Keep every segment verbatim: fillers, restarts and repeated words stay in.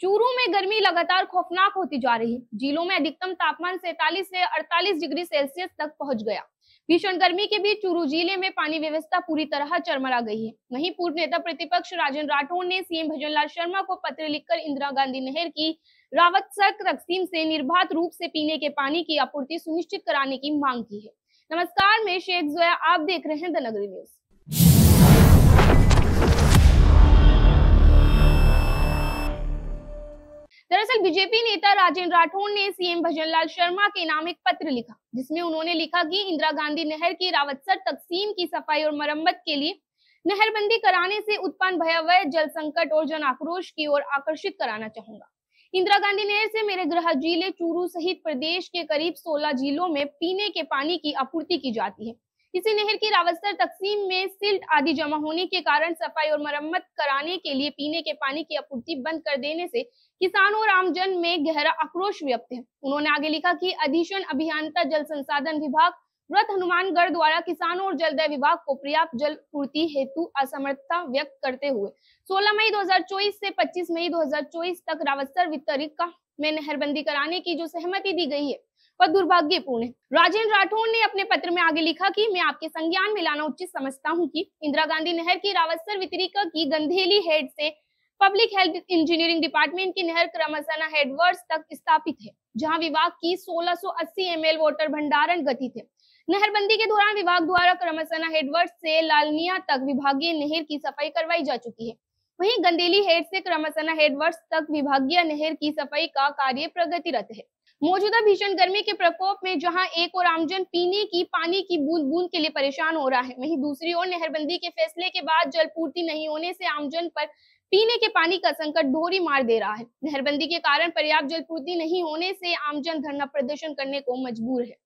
चूरू में गर्मी लगातार खौफनाक होती जा रही है। जिलों में अधिकतम तापमान सैतालीस से अड़तालीस डिग्री सेल्सियस तक पहुंच गया। भीषण गर्मी के बीच चूरू जिले में पानी व्यवस्था पूरी तरह चरमरा गई है। वहीं पूर्व नेता प्रतिपक्ष राजेंद्र राठौड़ ने सीएम भजनलाल शर्मा को पत्र लिखकर इंदिरा गांधी नहर की रावतसर तकसीम से निर्बाध रूप से पीने के पानी की आपूर्ति सुनिश्चित कराने की मांग की है। नमस्कार, मैं शेख, आप देख रहे हैं द नगरी न्यूज। दरअसल बीजेपी नेता राजेंद्र राठौड़ ने सीएम भजनलाल शर्मा के नाम एक पत्र लिखा, जिसमें उन्होंने लिखा कि इंदिरा गांधी नहर की रावतसर तकसीम की सफाई और मरम्मत के लिए नहरबंदी कराने से उत्पन्न भयावह जल संकट और जन आक्रोश की ओर आकर्षित कराना चाहूंगा। इंदिरा गांधी नहर से मेरे गृह जिले चूरू सहित प्रदेश के करीब सोलह जिलों में पीने के पानी की आपूर्ति की जाती है। इसी नहर की रावतसर तकसीम में सिल्ट आदि जमा होने के कारण सफाई और मरम्मत कराने के लिए पीने के पानी की आपूर्ति बंद कर देने से किसानों और आमजन में गहरा आक्रोश व्याप्त है। उन्होंने आगे लिखा कि अधीक्षण अभियंता जल संसाधन विभाग व्रत हनुमानगढ़ द्वारा किसानों और जलदाय विभाग को पर्याप्त जल पूर्ति हेतु असमर्थता व्यक्त करते हुए सोलह मई दो हजार चौबीस से पच्चीस मई दो हजार चौबीस तक रावतसर वितरित में नहरबंदी कराने की जो सहमति दी गई है वह दुर्भाग्यपूर्ण है। राजेंद्र राठौड़ ने अपने पत्र में आगे लिखा कि मैं आपके संज्ञान में लाना उचित समझता हूं कि इंदिरा गांधी नहर की रावतसर वितरित की गंधेली हेड से पब्लिक हेल्थ इंजीनियरिंग डिपार्टमेंट की नहर क्रमशना हेडवर्स तक स्थापित है, जहां विभाग की सोलह सौ अस्सी एम एल वाटर भंडारण गठित है। नहरबंदी के दौरान विभाग द्वारा क्रमशना हेडवर्स से लालनिया तक विभागीय नहर की सफाई करवाई जा चुकी है। वहीं गंधेली हेड से क्रमशना हेडवर्स तक विभागीय नहर की सफाई का कार्य प्रगतिरत है। मौजूदा भीषण गर्मी के प्रकोप में जहां एक और आमजन पीने की पानी की बूंद बूंद के लिए परेशान हो रहा है, वहीं दूसरी ओर नहरबंदी के फैसले के बाद जलपूर्ति नहीं होने से आमजन पर पीने के पानी का संकट डोरी मार दे रहा है। नहरबंदी के कारण पर्याप्त जलपूर्ति नहीं होने से आमजन धरना प्रदर्शन करने को मजबूर है।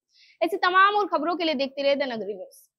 ऐसी तमाम और खबरों के लिए देखते रहे द नगरी न्यूज।